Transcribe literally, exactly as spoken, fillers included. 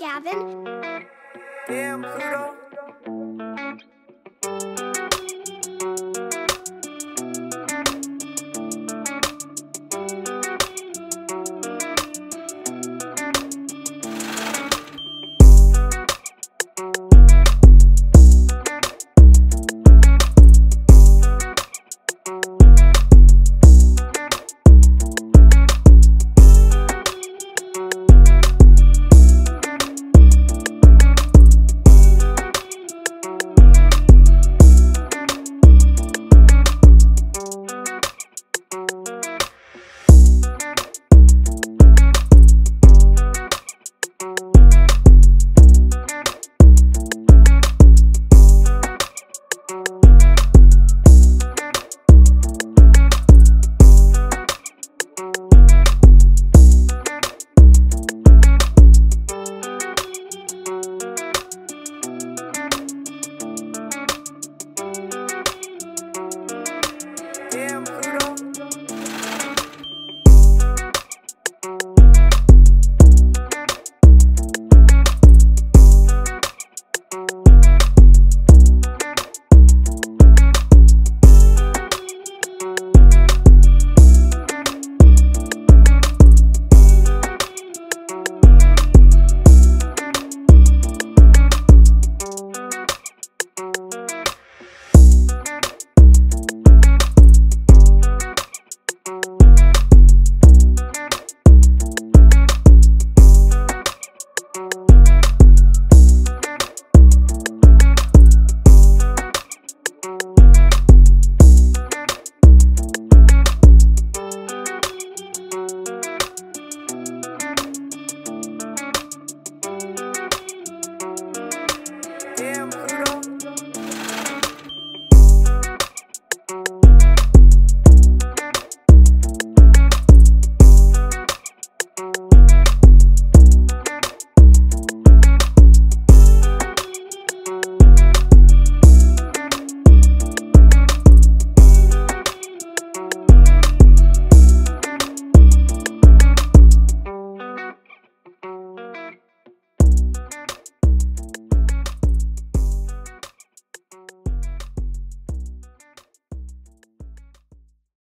Gavin. Damn, Pluto.